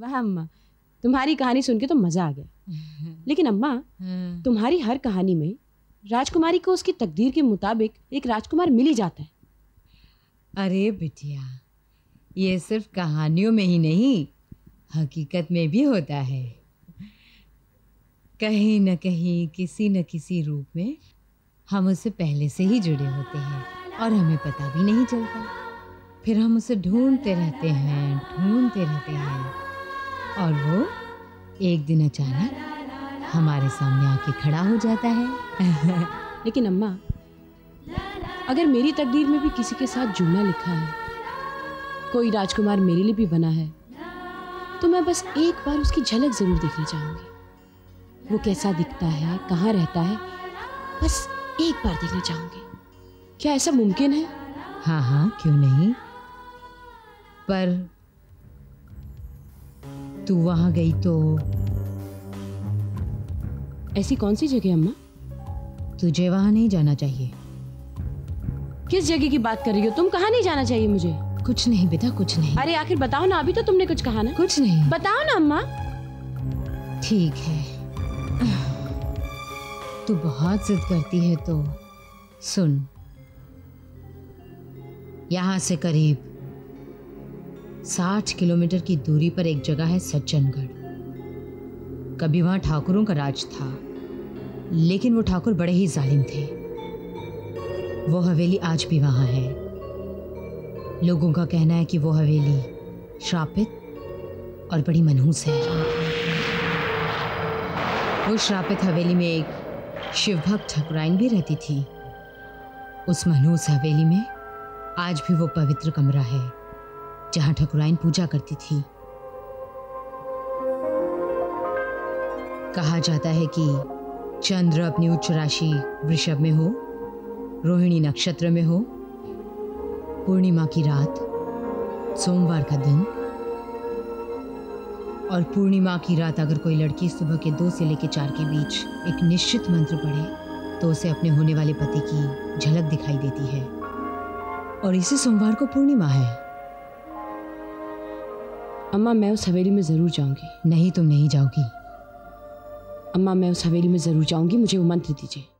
वाह अम्मा, तुम्हारी कहानी सुन के तो मजा आ गया। लेकिन अम्मा तुम्हारी हर कहानी में राजकुमारी को उसकी तकदीर के मुताबिक एक राजकुमार मिल ही जाता है। अरे बिटिया, ये सिर्फ कहानियों में ही नहीं, हकीकत में भी होता है। कहीं न कहीं, किसी न किसी रूप में हम उससे पहले से ही जुड़े होते हैं और हमें पता भी नहीं चलता। फिर हम उसे ढूंढते रहते हैं और वो एक दिन अचानक हमारे सामने आके खड़ा हो जाता है। लेकिन अम्मा, अगर मेरी तकदीर में भी किसी के साथ जुड़ना लिखा है, कोई राजकुमार मेरे लिए भी बना है, तो मैं बस एक बार उसकी झलक ज़रूर देखना चाहूँगी। वो कैसा दिखता है, कहाँ रहता है, बस एक बार देखना चाहूँगी। क्या ऐसा मुमकिन है? हाँ हाँ, क्यों नहीं। पर तू वहाँ गई तो? ऐसी कौन सी जगह अम्मा? तुझे वहाँ नहीं जाना चाहिए। किस जगह की बात कर रही हो तुम? कहाँ नहीं जाना चाहिए मुझे? कुछ नहीं बेटा, कुछ नहीं। अरे आखिर बताओ ना, अभी तो तुमने कुछ कहा ना। कुछ नहीं। बताओ ना अम्मा। ठीक है, तू बहुत जिद करती है तो सुन, यहाँ से करीब 60 किलोमीटर की दूरी पर एक जगह है सज्जनगढ़। कभी वहाँ ठाकुरों का राज था, लेकिन वो ठाकुर बड़े ही जालिम थे। वो हवेली आज भी वहाँ है। लोगों का कहना है कि वो हवेली श्रापित और बड़ी मनहूस है। वो श्रापित हवेली में एक शिवभक्त ठाकुराइन भी रहती थी। उस मनहूस हवेली में आज भी वो पवित्र कमरा है जहाँ ठाकुराइन पूजा करती थी। कहा जाता है कि चंद्र अपनी उच्च राशि वृषभ में हो, रोहिणी नक्षत्र में हो, पूर्णिमा की रात, सोमवार का दिन, और पूर्णिमा की रात अगर कोई लड़की सुबह के 2 से लेकर 4 के बीच एक निश्चित मंत्र पढ़े तो उसे अपने होने वाले पति की झलक दिखाई देती है। और इसी सोमवार को पूर्णिमा है। अम्मा, मैं उस हवेली में जरूर जाऊंगी। नहीं, तुम नहीं जाओगी। अम्मा, मैं उस हवेली में जरूर जाऊंगी, मुझे वो मंत्र दीजिए।